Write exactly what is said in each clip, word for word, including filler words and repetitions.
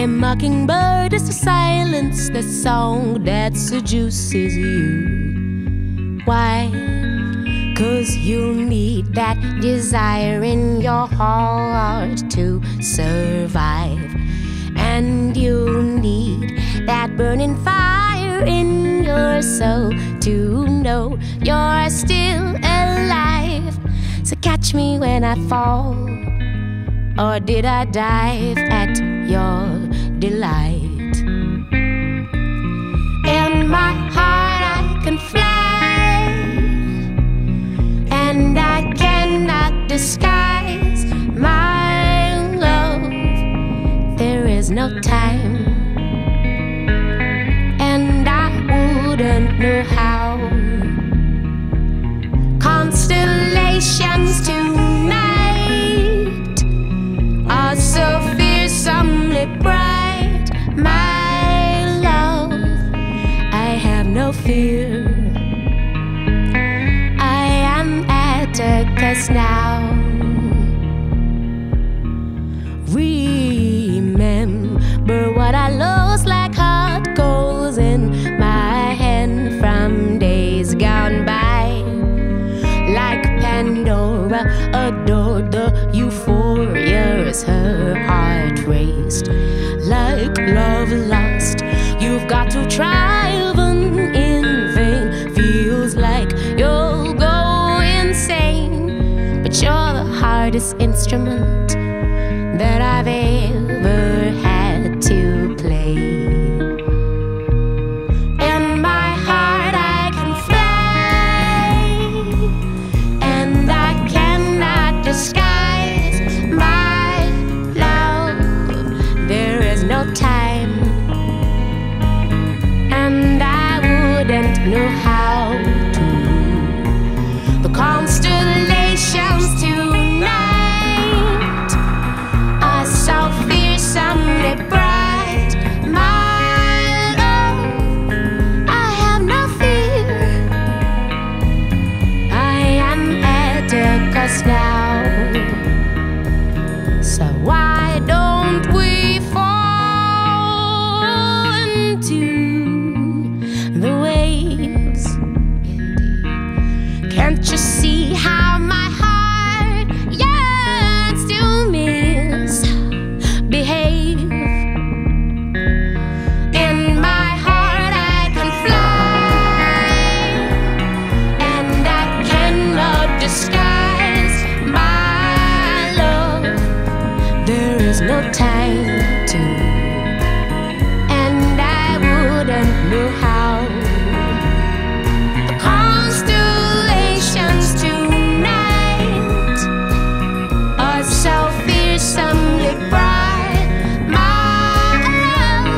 A mockingbird is to silence the song that seduces you. Why? Cause you'll need that desire in your heart to survive. And you'll need that burning fire in your soul to know you're still alive. So catch me when I fall, or did I dive at your delight? In my heart I can fly, and I cannot disguise my love. There is no time, and I wouldn't know how. Constellations tonight are so fearsomely bright. No fear, I am at a cause now. Remember what I lost, like hot coals in my hand from days gone by. Like Pandora adored the euphorias her heart raised. Like love lost, you've got to try. Hardest instrument that I've ever had to play. In my heart I can fly, and I cannot disguise my love. There is no time, and I wouldn't know how to. The constellations to now. So why don't we fall into the waves? Can't you see how my heart yearns to misbehave? In my heart I can fly, and I cannot disguise. No time to, and I wouldn't know how. The constellations tonight are so fearsomely bright. My love,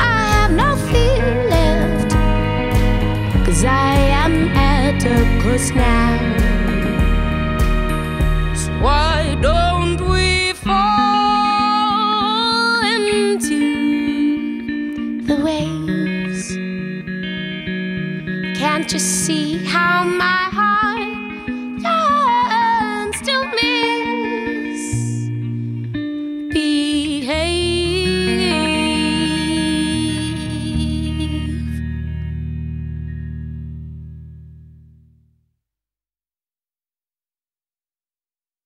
I have no fear left, cause I am at a cruise now.